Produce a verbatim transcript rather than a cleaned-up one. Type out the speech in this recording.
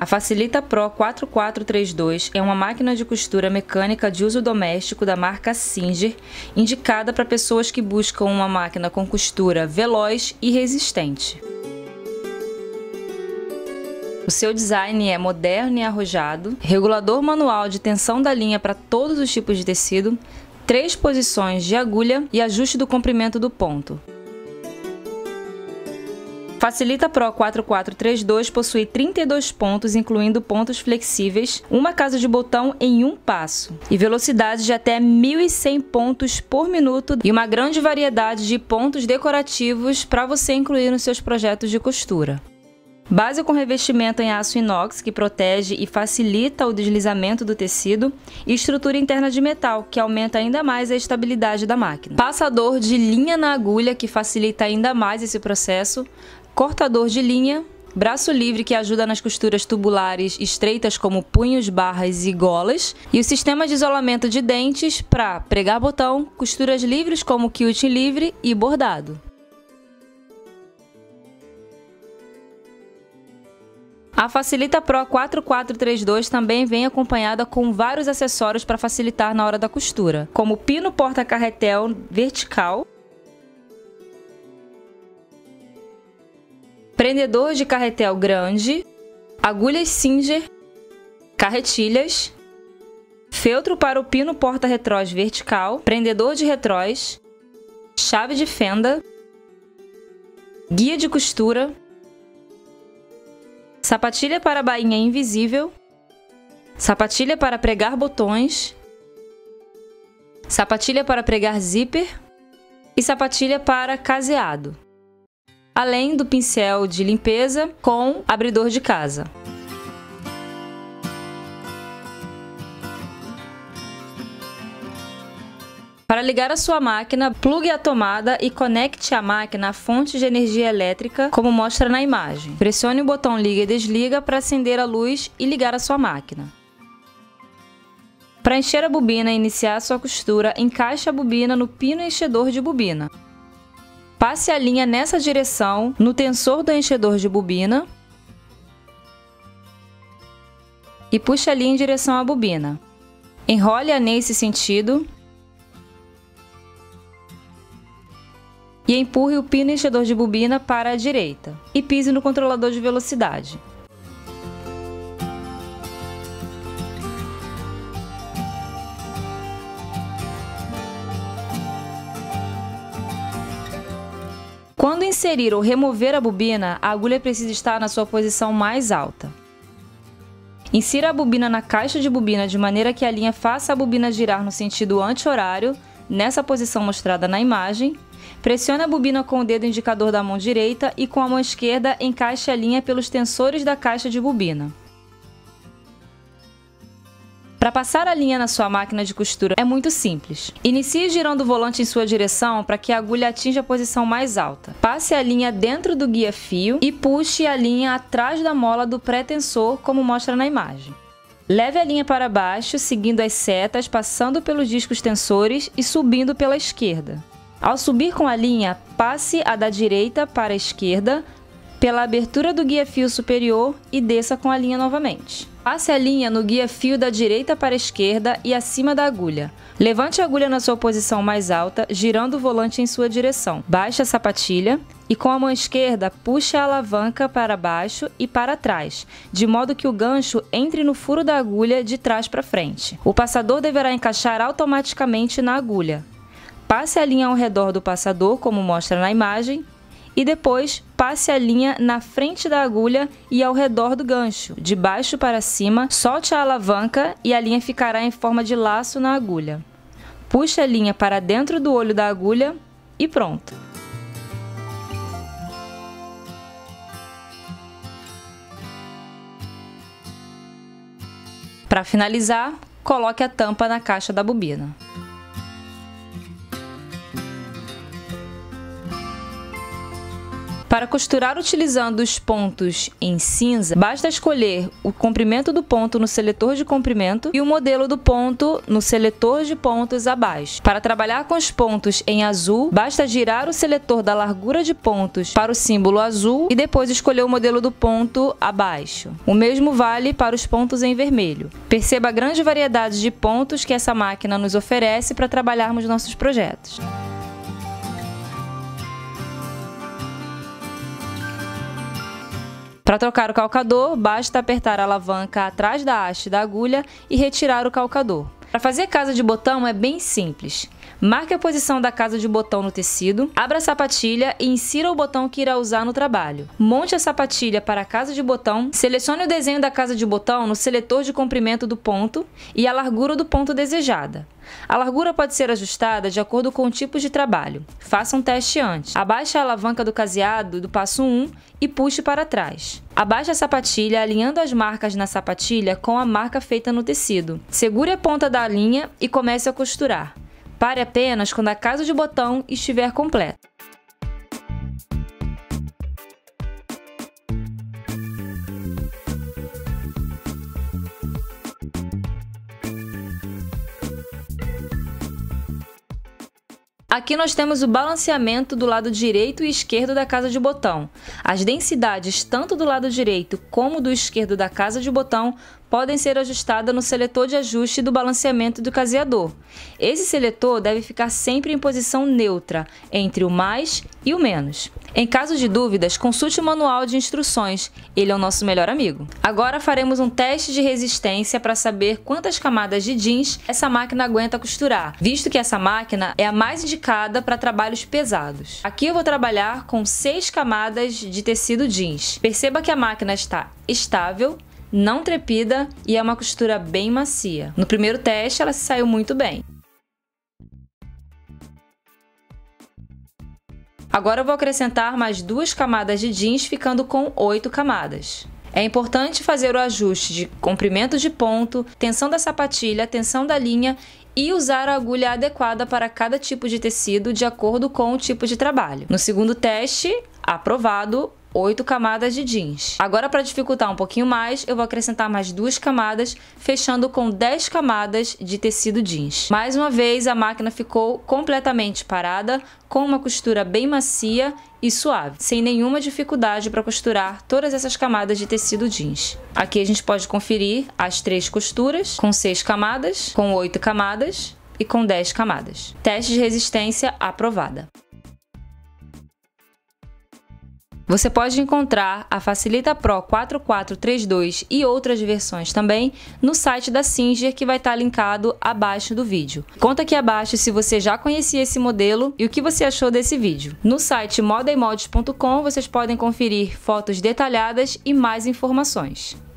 A Facilita Pro quatro quatro três dois é uma máquina de costura mecânica de uso doméstico da marca Singer, indicada para pessoas que buscam uma máquina com costura veloz e resistente. O seu design é moderno e arrojado, regulador manual de tensão da linha para todos os tipos de tecido, três posições de agulha e ajuste do comprimento do ponto. Facilita Pro quatro quatro três dois possui trinta e dois pontos, incluindo pontos flexíveis, uma casa de botão em um passo e velocidades de até mil e cem pontos por minuto e uma grande variedade de pontos decorativos para você incluir nos seus projetos de costura. Base com revestimento em aço inox, que protege e facilita o deslizamento do tecido, e estrutura interna de metal, que aumenta ainda mais a estabilidade da máquina. Passador de linha na agulha, que facilita ainda mais esse processo. Cortador de linha. Braço livre, que ajuda nas costuras tubulares estreitas como punhos, barras e golas. E o sistema de isolamento de dentes para pregar botão, costuras livres como quilt livre e bordado. A Facilita Pro quatro quatro três dois também vem acompanhada com vários acessórios para facilitar na hora da costura, como pino porta-carretel vertical, prendedor de carretel grande, agulhas Singer, carretilhas, feltro para o pino porta-retrós vertical, prendedor de retrós, chave de fenda, guia de costura, sapatilha para bainha invisível, sapatilha para pregar botões, sapatilha para pregar zíper e sapatilha para caseado, além do pincel de limpeza com abridor de casa. Para ligar a sua máquina, plugue a tomada e conecte a máquina à fonte de energia elétrica, como mostra na imagem. Pressione o botão liga e desliga para acender a luz e ligar a sua máquina. Para encher a bobina e iniciar a sua costura, encaixe a bobina no pino enchedor de bobina. Passe a linha nessa direção no tensor do enchedor de bobina e puxe a linha em direção à bobina. Enrole-a nesse sentido e empurre o pino enchedor de bobina para a direita e pise no controlador de velocidade. Quando inserir ou remover a bobina, a agulha precisa estar na sua posição mais alta. Insira a bobina na caixa de bobina de maneira que a linha faça a bobina girar no sentido anti-horário, nessa posição mostrada na imagem. Pressione a bobina com o dedo indicador da mão direita e com a mão esquerda encaixe a linha pelos tensores da caixa de bobina. Para passar a linha na sua máquina de costura é muito simples. Inicie girando o volante em sua direção para que a agulha atinja a posição mais alta. Passe a linha dentro do guia-fio e puxe a linha atrás da mola do pré-tensor, como mostra na imagem. Leve a linha para baixo, seguindo as setas, passando pelos discos tensores e subindo pela esquerda. Ao subir com a linha, passe a da direita para a esquerda pela abertura do guia-fio superior e desça com a linha novamente. Passe a linha no guia-fio da direita para a esquerda e acima da agulha. Levante a agulha na sua posição mais alta, girando o volante em sua direção. Baixe a sapatilha e com a mão esquerda, puxe a alavanca para baixo e para trás, de modo que o gancho entre no furo da agulha de trás para frente. O passador deverá encaixar automaticamente na agulha. Passe a linha ao redor do passador, como mostra na imagem, e depois passe a linha na frente da agulha e ao redor do gancho, de baixo para cima, solte a alavanca e a linha ficará em forma de laço na agulha. Puxe a linha para dentro do olho da agulha e pronto! Para finalizar, coloque a tampa na caixa da bobina. Para costurar utilizando os pontos em cinza, basta escolher o comprimento do ponto no seletor de comprimento e o modelo do ponto no seletor de pontos abaixo. Para trabalhar com os pontos em azul, basta girar o seletor da largura de pontos para o símbolo azul e depois escolher o modelo do ponto abaixo. O mesmo vale para os pontos em vermelho. Perceba a grande variedade de pontos que essa máquina nos oferece para trabalharmos nossos projetos. Para trocar o calcador, basta apertar a alavanca atrás da haste da agulha e retirar o calcador. Para fazer casa de botão é bem simples. Marque a posição da casa de botão no tecido, abra a sapatilha e insira o botão que irá usar no trabalho. Monte a sapatilha para a casa de botão, selecione o desenho da casa de botão no seletor de comprimento do ponto e a largura do ponto desejada. A largura pode ser ajustada de acordo com o tipo de trabalho. Faça um teste antes. Abaixe a alavanca do caseado do passo um e puxe para trás. Abaixe a sapatilha alinhando as marcas na sapatilha com a marca feita no tecido. Segure a ponta da linha e comece a costurar. Pare apenas quando a casa de botão estiver completa. Aqui nós temos o balanceamento do lado direito e esquerdo da casa de botão. As densidades tanto do lado direito como do esquerdo da casa de botão podem ser ajustadas no seletor de ajuste do balanceamento do caseador. Esse seletor deve ficar sempre em posição neutra, entre o mais e o menos. Em caso de dúvidas, consulte o manual de instruções, ele é o nosso melhor amigo. Agora faremos um teste de resistência para saber quantas camadas de jeans essa máquina aguenta costurar, visto que essa máquina é a mais indicada para trabalhos pesados. Aqui eu vou trabalhar com seis camadas de tecido jeans. Perceba que a máquina está estável, não trepida e é uma costura bem macia. No primeiro teste ela se saiu muito bem. Agora eu vou acrescentar mais duas camadas de jeans, ficando com oito camadas. É importante fazer o ajuste de comprimento de ponto, tensão da sapatilha, tensão da linha e usar a agulha adequada para cada tipo de tecido de acordo com o tipo de trabalho. No segundo teste, aprovado, oito camadas de jeans. Agora, para dificultar um pouquinho mais, eu vou acrescentar mais duas camadas, fechando com dez camadas de tecido jeans. Mais uma vez, a máquina ficou completamente parada, com uma costura bem macia e suave, sem nenhuma dificuldade para costurar todas essas camadas de tecido jeans. Aqui a gente pode conferir as três costuras, com seis camadas, com oito camadas e com dez camadas. Teste de resistência aprovada. Você pode encontrar a Facilita Pro quatro quatro três dois e outras versões também no site da Singer, que vai estar linkado abaixo do vídeo. Conta aqui abaixo se você já conhecia esse modelo e o que você achou desse vídeo. No site moda e moldes ponto com vocês podem conferir fotos detalhadas e mais informações.